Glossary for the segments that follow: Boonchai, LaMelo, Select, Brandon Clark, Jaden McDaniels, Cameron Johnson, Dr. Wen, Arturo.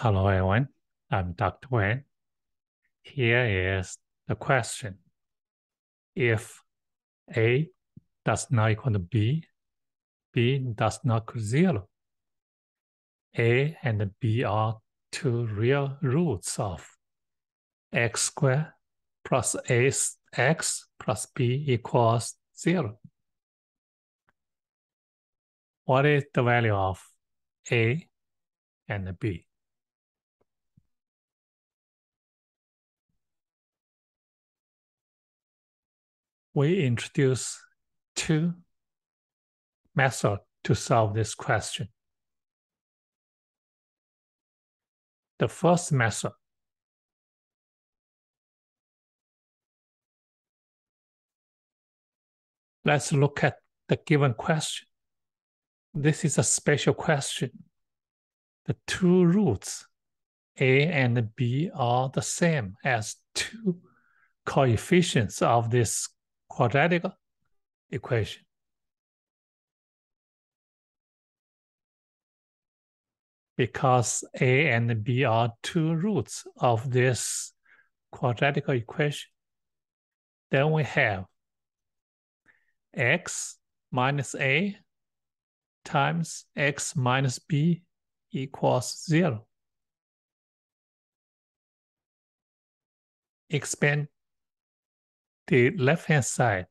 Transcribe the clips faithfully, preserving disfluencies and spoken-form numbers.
Hello everyone, I'm Doctor Wen. Here is the question. If A does not equal to B, B does not equal to zero. A and B are two real roots of x squared plus a, x plus b equals zero. What is the value of A and B? We introduce two methods to solve this question. The first method . Let's look at the given question. This is a special question. The two roots A and B are the same as two coefficients of this quadratic equation. Because A and B are two roots of this quadratic equation, then we have x minus A times x minus B equals zero. Expand the left-hand side,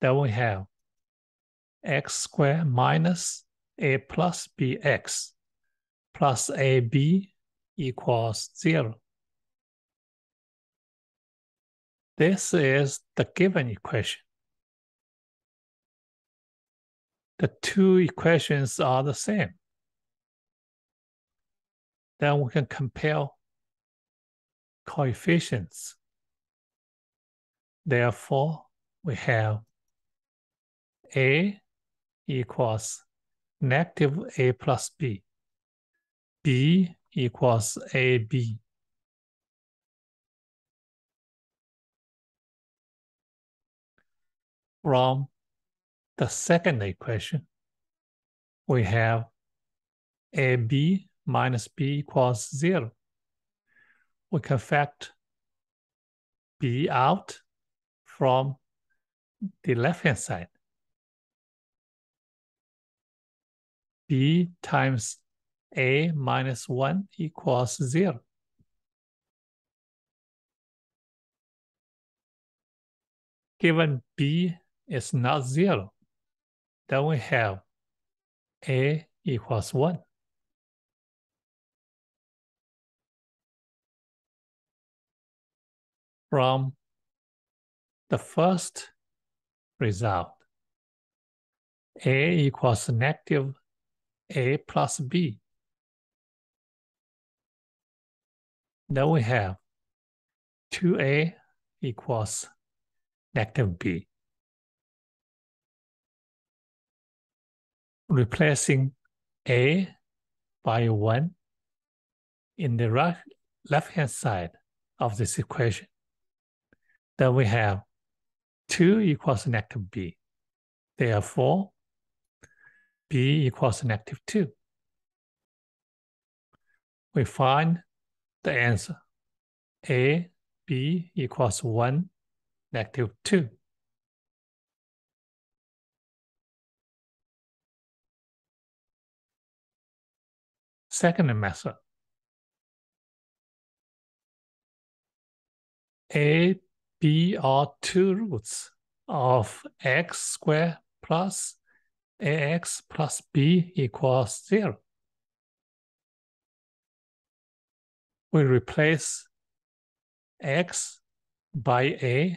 then we have x squared minus a plus bx plus ab equals zero. This is the given equation. The two equations are the same. Then we can compare coefficients. Therefore, we have A equals negative A plus B, B equals A B. From the second equation, we have A B minus B equals zero. We can factor B out from the left-hand side. B times A minus one equals zero. Given B is not zero, then we have A equals one. From the first result, A equals negative A plus B. Then we have two A equals negative B. Replacing A by one in the right, left-hand side of this equation. Then we have two equals negative B. Therefore, B equals negative two. We find the answer. A, B equals one, negative two. Second method. A, B are two roots of x squared plus ax plus b equals zero. We replace x by a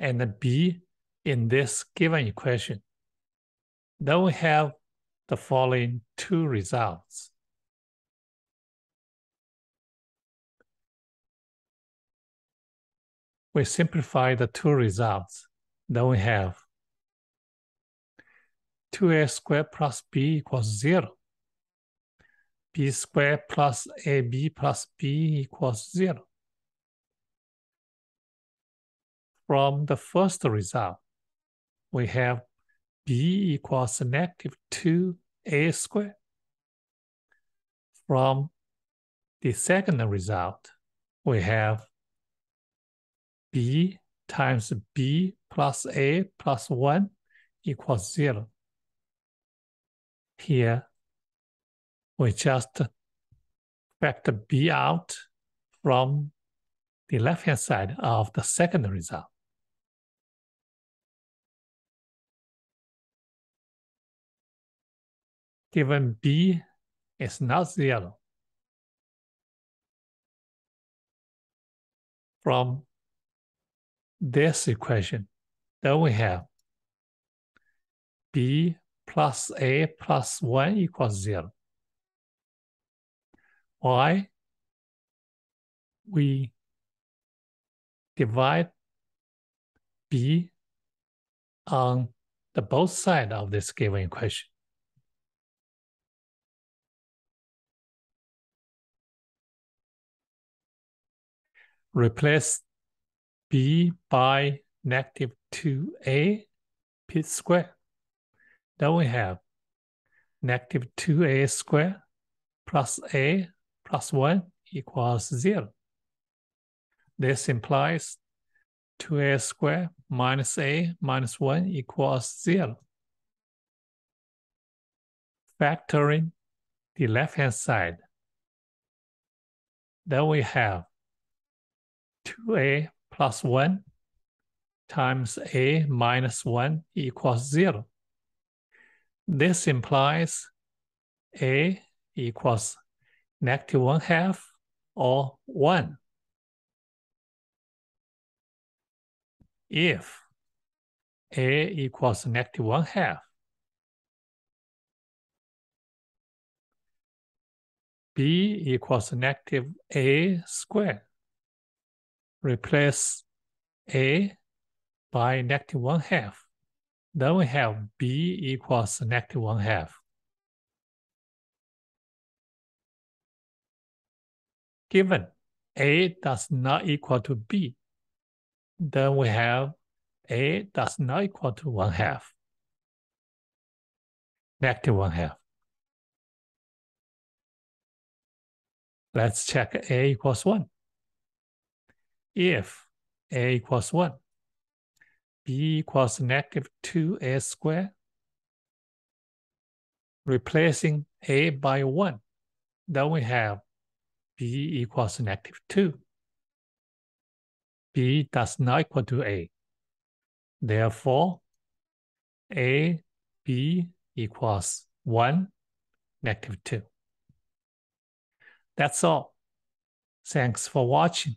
and b in this given equation. Then we have the following two results. We simplify the two results. Then we have two a squared plus b equals zero. B squared plus ab plus b equals zero. From the first result, we have b equals negative two a squared. from the second result, we have b times b plus a plus one equals zero. Here, we just factor b out from the left-hand side of the second result. Given b is not zero, from this equation, then we have b plus a plus one equals zero. Why? We divide b on the both sides of this given equation. Replace b by negative two a p squared. Then we have negative two a squared plus a plus one equals zero. This implies two a squared minus a minus one equals zero. Factoring the left-hand side, then we have two a plus one times a minus one equals zero. This implies a equals negative one half or one. If a equals negative one half, b equals negative a squared. Replace a by negative one half. Then we have b equals negative one half. Given a does not equal to b, then we have a does not equal to one half, negative one half. Let's check a equals one. If a equals one, b equals negative two a squared, replacing a by one, then we have b equals negative two. b does not equal to a. Therefore, a, b equals one, negative two. That's all. Thanks for watching,